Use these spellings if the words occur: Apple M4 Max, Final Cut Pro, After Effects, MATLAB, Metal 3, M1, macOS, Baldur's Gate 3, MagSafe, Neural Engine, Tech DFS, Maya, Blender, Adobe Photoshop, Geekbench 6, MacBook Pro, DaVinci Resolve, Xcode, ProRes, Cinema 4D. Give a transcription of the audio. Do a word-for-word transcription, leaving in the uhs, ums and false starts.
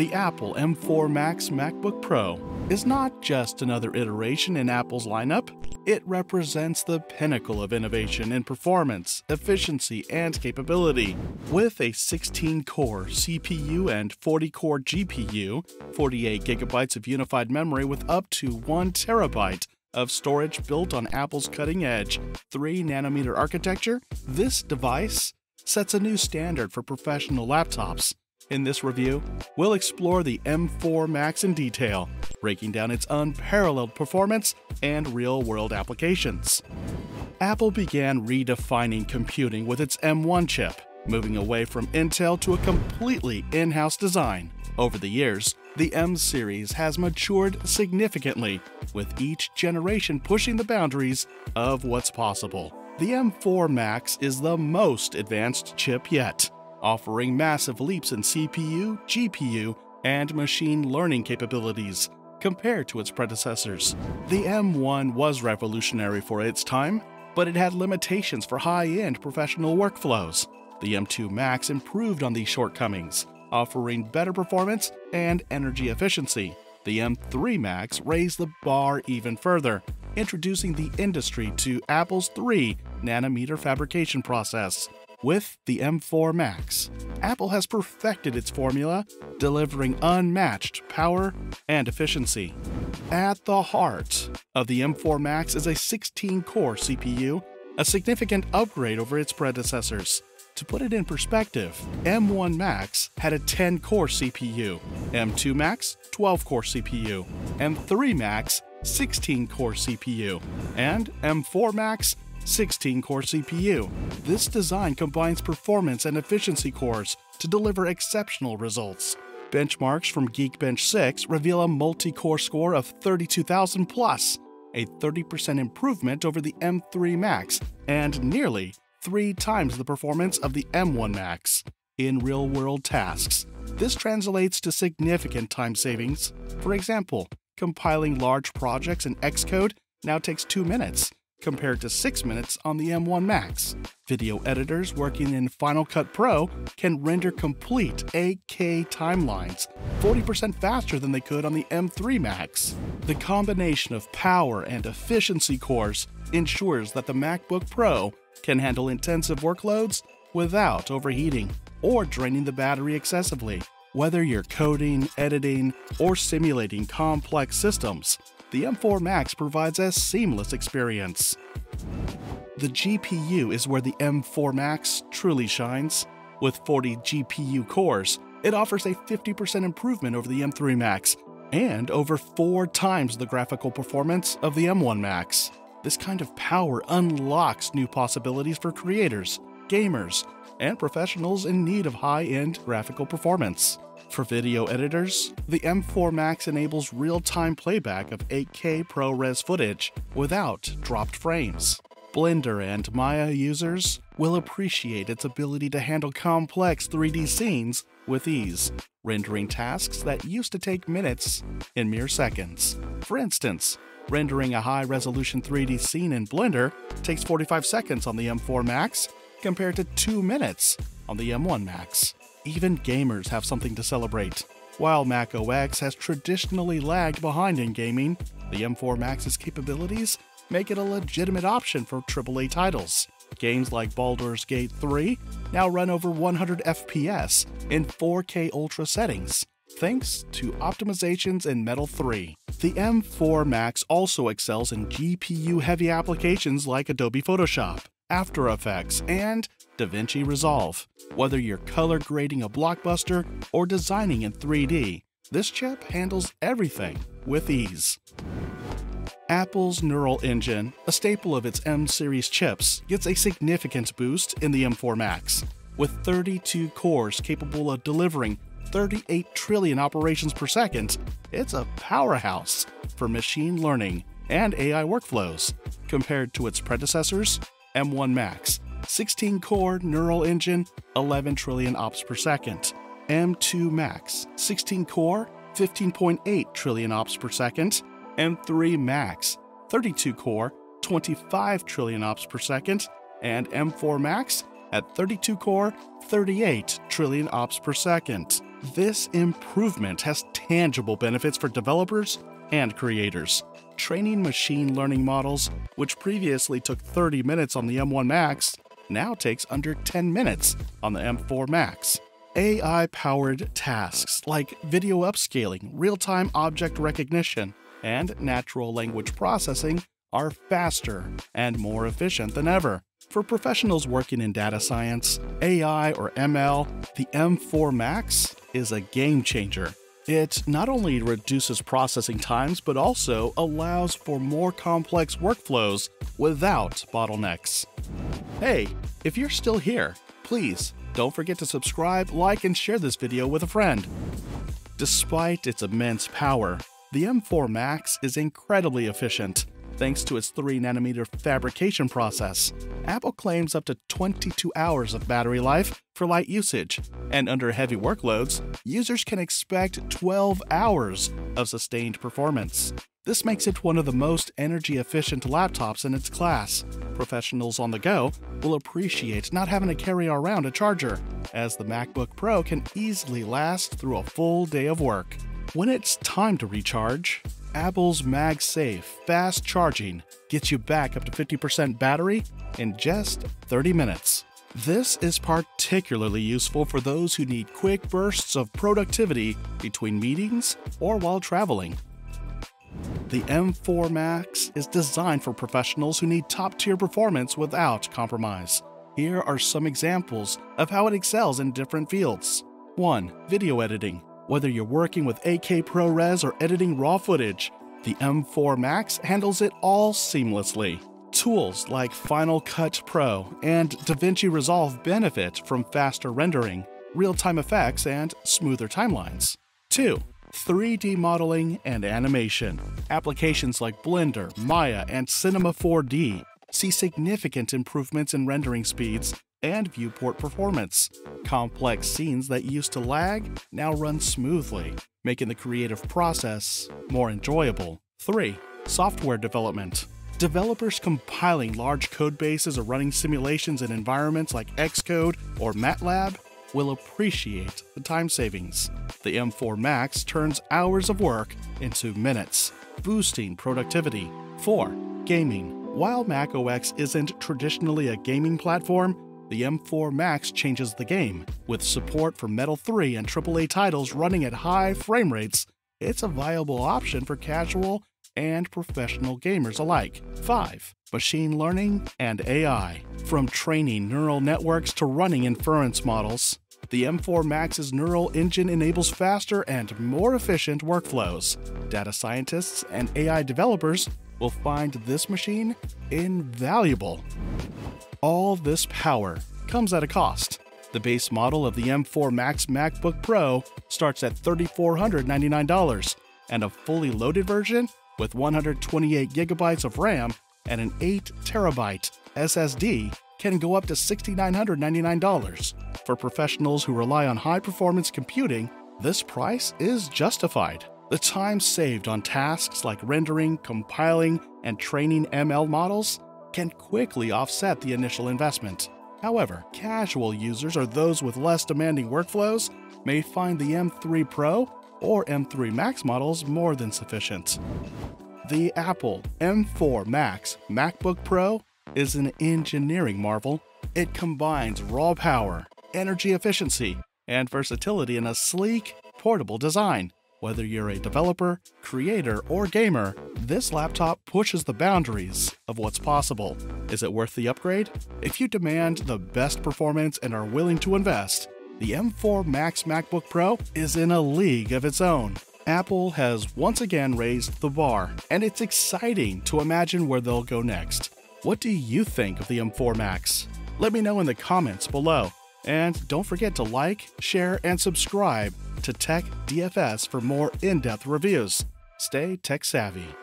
the Apple M four Max MacBook Pro is not just another iteration in Apple's lineup, it represents the pinnacle of innovation in performance, efficiency, and capability. With a sixteen core C P U and forty core G P U, forty-eight gigabytes of unified memory with up to one terabyte of storage built on Apple's cutting-edge three nanometer architecture, this device sets a new standard for professional laptops. In this review, we'll explore the M four Max in detail, breaking down its unparalleled performance and real-world applications. Apple began redefining computing with its M one chip, moving away from Intel to a completely in-house design. Over the years, the M series has matured significantly, with each generation pushing the boundaries of what's possible. The M four Max is the most advanced chip yet, offering massive leaps in C P U, G P U, and machine learning capabilities compared to its predecessors. The M one was revolutionary for its time, but it had limitations for high-end professional workflows. The M two Max improved on these shortcomings, offering better performance and energy efficiency. The M three Max raised the bar even further, introducing the industry to Apple's three nanometer fabrication process. With the M four Max, Apple has perfected its formula, delivering unmatched power and efficiency. At the heart of the M four Max is a sixteen core C P U, a significant upgrade over its predecessors. To put it in perspective, M one Max had a ten core C P U, M two Max twelve core C P U, M three Max sixteen core C P U, and M four Max sixteen core C P U. This design combines performance and efficiency cores to deliver exceptional results. Benchmarks from Geekbench six reveal a multi-core score of thirty-two thousand plus, a thirty percent improvement over the M three Max and nearly three times the performance of the M one Max. In real-world tasks, this translates to significant time savings. For example, compiling large projects in Xcode now takes two minutes, compared to six minutes on the M one Max. Video editors working in Final Cut Pro can render complete eight K timelines, forty percent faster than they could on the M three Max. The combination of power and efficiency cores ensures that the MacBook Pro can handle intensive workloads without overheating or draining the battery excessively. Whether you're coding, editing, or simulating complex systems, the M four Max provides a seamless experience. The G P U is where the M four Max truly shines. With forty G P U cores, it offers a fifty percent improvement over the M three Max and over four times the graphical performance of the M one Max. This kind of power unlocks new possibilities for creators, gamers, and professionals in need of high-end graphical performance. For video editors, the M four Max enables real-time playback of eight K ProRes footage without dropped frames. Blender and Maya users will appreciate its ability to handle complex three D scenes with ease, rendering tasks that used to take minutes in mere seconds. For instance, rendering a high-resolution three D scene in Blender takes forty-five seconds on the M four Max compared to two minutes on the M one Max. Even gamers have something to celebrate. While macOS has traditionally lagged behind in gaming, the M four Max's capabilities make it a legitimate option for triple A titles. Games like Baldur's Gate three now run over one hundred F P S in four K Ultra settings, thanks to optimizations in Metal three. The M four Max also excels in G P U-heavy applications like Adobe Photoshop, After Effects, and DaVinci Resolve. Whether you're color grading a blockbuster or designing in three D, this chip handles everything with ease. Apple's Neural Engine, a staple of its M-series chips, gets a significant boost in the M four Max. With thirty-two cores capable of delivering thirty-eight trillion operations per second, it's a powerhouse for machine learning and A I workflows. Compared to its predecessors, M one Max, sixteen core Neural Engine, eleven trillion ops per second. M two Max, sixteen core, fifteen point eight trillion ops per second. M three Max, thirty-two core, twenty-five trillion ops per second. And M four Max at thirty-two core, thirty-eight trillion ops per second. This improvement has tangible benefits for developers and creators. Training machine learning models, which previously took thirty minutes on the M one Max, now takes under ten minutes on the M four Max. A I-powered tasks like video upscaling, real-time object recognition, and natural language processing are faster and more efficient than ever. For professionals working in data science, A I, or M L, the M four Max is a game changer. It not only reduces processing times, but also allows for more complex workflows without bottlenecks. Hey, if you're still here, please don't forget to subscribe, like, and share this video with a friend. Despite its immense power, the M four Max is incredibly efficient, thanks to its three nanometer fabrication process. Apple claims up to twenty-two hours of battery life for light usage, and under heavy workloads, users can expect twelve hours of sustained performance. This makes it one of the most energy-efficient laptops in its class. Professionals on the go will appreciate not having to carry around a charger, as the MacBook Pro can easily last through a full day of work. When it's time to recharge, Apple's MagSafe fast charging gets you back up to fifty percent battery in just thirty minutes. This is particularly useful for those who need quick bursts of productivity between meetings or while traveling. The M four Max is designed for professionals who need top-tier performance without compromise. Here are some examples of how it excels in different fields. one. Video editing. Whether you're working with eight K ProRes or editing raw footage, the M four Max handles it all seamlessly. Tools like Final Cut Pro and DaVinci Resolve benefit from faster rendering, real-time effects, and smoother timelines. two. three D modeling and animation. Applications like Blender, Maya, and Cinema four D see significant improvements in rendering speeds and viewport performance. Complex scenes that used to lag now run smoothly, making the creative process more enjoyable. three. Software development. Developers compiling large code bases or running simulations in environments like Xcode or MATLAB will appreciate the time savings. The M four Max turns hours of work into minutes, boosting productivity. four. Gaming. While macOS isn't traditionally a gaming platform, the M four Max changes the game. With support for Metal three and triple A titles running at high frame rates, it's a viable option for casual and professional gamers alike. five. Machine learning and A I. From training neural networks to running inference models, the M four Max's Neural Engine enables faster and more efficient workflows. Data scientists and A I developers will find this machine invaluable. All this power comes at a cost. The base model of the M four Max MacBook Pro starts at three thousand four hundred ninety-nine dollars, and a fully loaded version with one hundred twenty-eight gigabytes of RAM and an eight terabyte S S D can go up to six thousand nine hundred ninety-nine dollars. For professionals who rely on high-performance computing, this price is justified. The time saved on tasks like rendering, compiling, and training M L models can quickly offset the initial investment. However, casual users or those with less demanding workflows may find the M three Pro or M three Max models more than sufficient. The Apple M four Max MacBook Pro is an engineering marvel. It combines raw power, energy efficiency, and versatility in a sleek, portable design. Whether you're a developer, creator, or gamer, this laptop pushes the boundaries of what's possible. Is it worth the upgrade? If you demand the best performance and are willing to invest, the M four Max MacBook Pro is in a league of its own. Apple has once again raised the bar, and it's exciting to imagine where they'll go next. What do you think of the M four Max? Let me know in the comments below. And don't forget to like, share, and subscribe to Tech D F S for more in-depth reviews. Stay tech savvy.